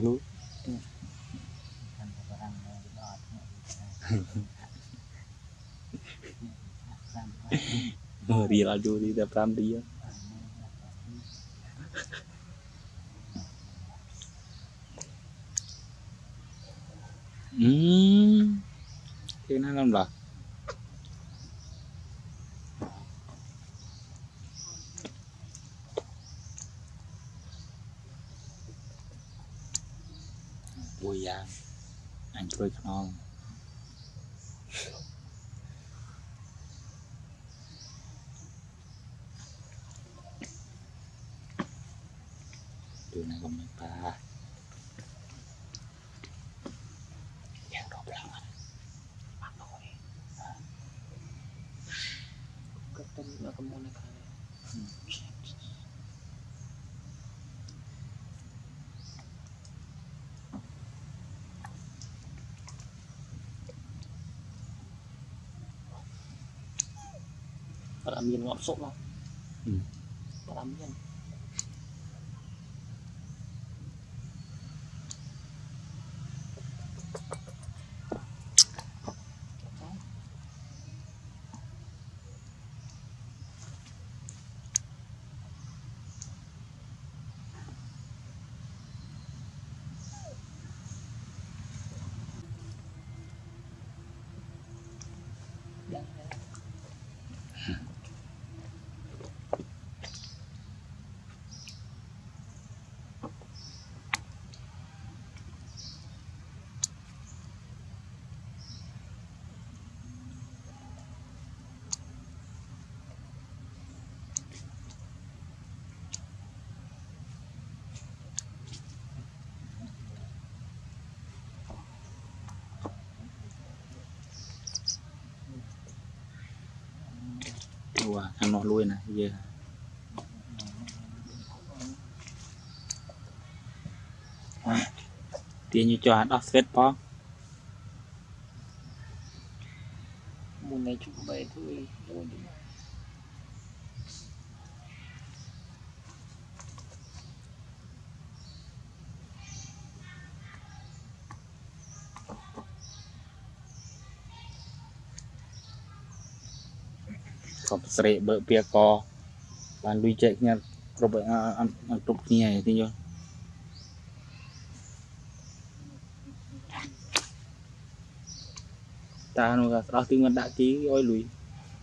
Lu. Dia laju tidak peran dia. Thế này làm là vui ya anh chơi con từ này còn mấy ba yang đổ bạc bắt đầu đi cái tâm là cái môn này bạn làm miên ngọt sốt không? Bạn làm miên ăn nó lui này giờ tiền như cho đắt phết po mùa này chụp bể thôi seri berpihak ko dan lujaknya robek antuknya itu yo tahan uga terus tinggal dak ki oi lui